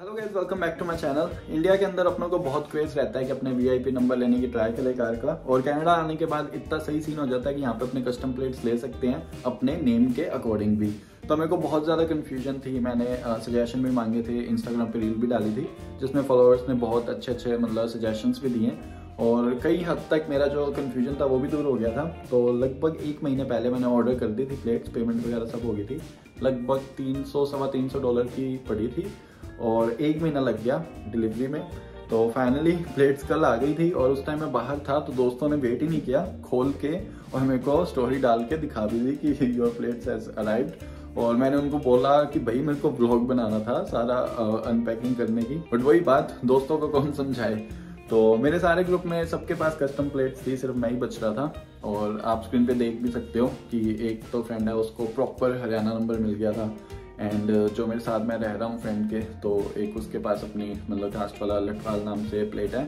Hello guys, welcome back to my channel. India के अंदर अपनों को बहुत क्रेज रहता है कि अपने वीआईपी नंबर लेने की ट्राई करें कार का, और कनाडा आने के बाद इतना सही सीन हो जाता है कि यहाँ पे अपने कस्टम प्लेट्स ले सकते हैं अपने नेम के अकॉर्डिंग भी। तो मेरे को बहुत ज़्यादा कन्फ्यूजन थी, मैंने सजेशन भी मांगे थे, इंस्टाग्राम पे रील भी डाली थी जिसमें फॉलोअर्स ने बहुत अच्छे अच्छे मतलब सजेशंस भी दिए, और कई हद तक मेरा जो कन्फ्यूजन था वो भी दूर हो गया था। तो लगभग एक महीने पहले मैंने ऑर्डर कर दी थी प्लेट्स, पेमेंट वगैरह सब हो गई थी, लगभग $300-350 की पड़ी थी और एक महीना लग गया डिलीवरी में। तो फाइनली प्लेट्स कल आ गई थी, और उस टाइम मैं बाहर था तो दोस्तों ने वेट ही नहीं किया, खोल के और मेरे को स्टोरी डाल के दिखा भी दी कि योर प्लेट्स हैज अराइव्ड। और मैंने उनको बोला कि भाई मेरे को ब्लॉग बनाना था सारा अनपैकिंग करने की, बट वही बात दोस्तों को कौन समझाए। तो मेरे सारे ग्रुप में सबके पास कस्टम प्लेट्स थी, सिर्फ मैं ही बच रहा था। और आप स्क्रीन पे देख भी सकते हो कि एक तो फ्रेंड है उसको प्रॉपर हरियाणा नंबर मिल गया था, एंड जो मेरे साथ मैं रह रहा हूँ फ्रेंड के, तो एक उसके पास अपनी मतलब कास्ट वाला लटवाल नाम से प्लेट है।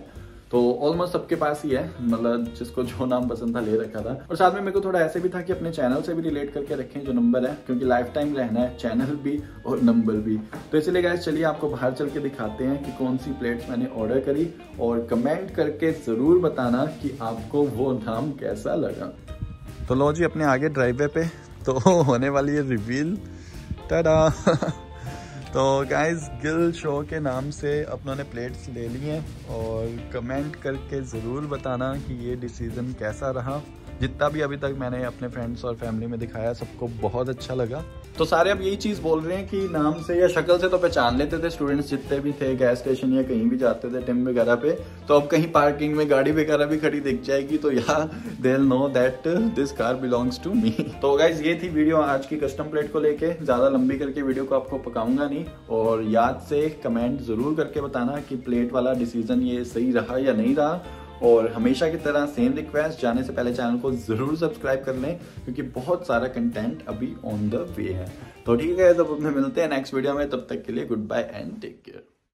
तो ऑलमोस्ट सबके पास ही है, मतलब जिसको जो नाम पसंद था ले रखा था। और साथ में मेरे को थोड़ा ऐसे भी था कि अपने चैनल से भी रिलेट करके रखें जो नंबर है, क्योंकि लाइफ टाइम रहना है चैनल भी और नंबर भी। तो इसलिए गाइस चलिए आपको बाहर चल के दिखाते हैं कि कौन सी प्लेट्स मैंने ऑर्डर करी, और कमेंट करके ज़रूर बताना कि आपको वो नाम कैसा लगा। तो लो जी अपने आगे ड्राइवे पे तो होने वाली है रिवील, टाटा। तो गाइज गिल शो के नाम से अपनों ने प्लेट्स ले ली हैं, और कमेंट करके ज़रूर बताना कि ये डिसीज़न कैसा रहा। जितना भी अभी तक मैंने अपने फ्रेंड्स और फैमिली में दिखाया सबको बहुत अच्छा लगा। तो सारे अब यही चीज़ बोल रहे हैं कि नाम से या शक्ल से तो पहचान लेते थे स्टूडेंट्स जितने भी थे, गैस स्टेशन या कहीं भी जाते थे टिम वगैरह पे, तो अब कहीं पार्किंग में गाड़ी वगैरह भी खड़ी दिख जाएगी तो या they'll know that this car belongs to me. तो गाइज ये थी वीडियो आज की कस्टम प्लेट को लेके, ज़्यादा लंबी करके वीडियो को आपको पकाऊंगा नहीं, और याद से कमेंट ज़रूर करके बताना कि प्लेट वाला डिसीजन ये सही रहा या नहीं रहा। और हमेशा की तरह सेम रिक्वेस्ट, जाने से पहले चैनल को ज़रूर सब्सक्राइब कर लें क्योंकि बहुत सारा कंटेंट अभी ऑन द वे है। तो ठीक है, तब मिलते हैं नेक्स्ट वीडियो में, तब तक के लिए good bye and take care.